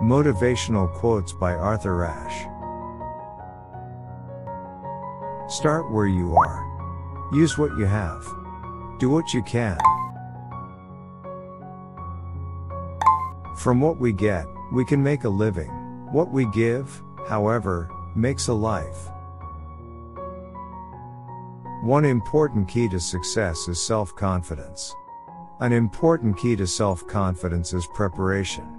Motivational quotes by Arthur Ashe. Start where you are. Use what you have. Do what you can. From what we get, we can make a living. What we give, however, makes a life. One important key to success is self-confidence. An important key to self-confidence is preparation.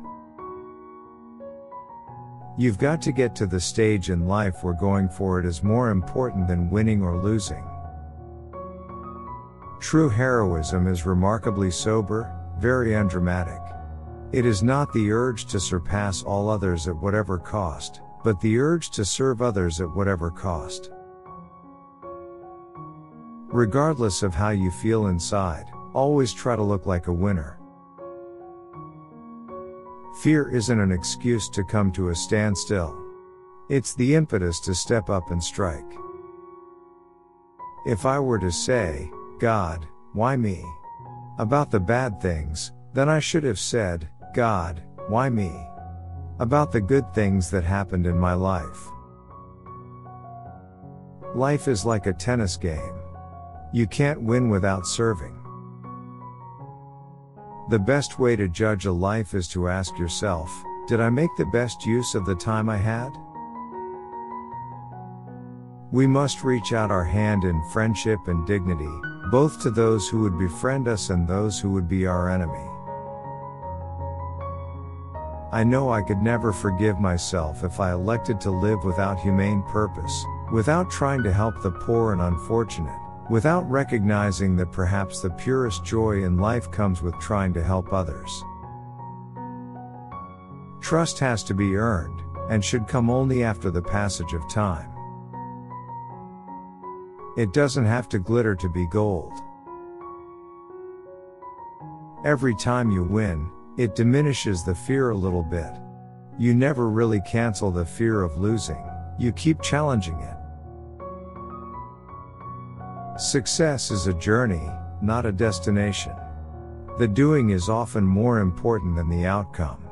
You've got to get to the stage in life where going for it is more important than winning or losing. True heroism is remarkably sober, very undramatic. It is not the urge to surpass all others at whatever cost, but the urge to serve others at whatever cost. Regardless of how you feel inside, always try to look like a winner. Fear isn't an excuse to come to a standstill. It's the impetus to step up and strike. If I were to say, God, why me? About the bad things, then I should have said, God, why me? About the good things that happened in my life. Life is like a tennis game. You can't win without serving. The best way to judge a life is to ask yourself, did I make the best use of the time I had? We must reach out our hand in friendship and dignity, both to those who would befriend us and those who would be our enemy. I know I could never forgive myself if I elected to live without humane purpose, without trying to help the poor and unfortunate, without recognizing that perhaps the purest joy in life comes with trying to help others. Trust has to be earned, and should come only after the passage of time. It doesn't have to glitter to be gold. Every time you win, it diminishes the fear a little bit. You never really cancel the fear of losing, you keep challenging it. Success is a journey, not a destination. The doing is often more important than the outcome.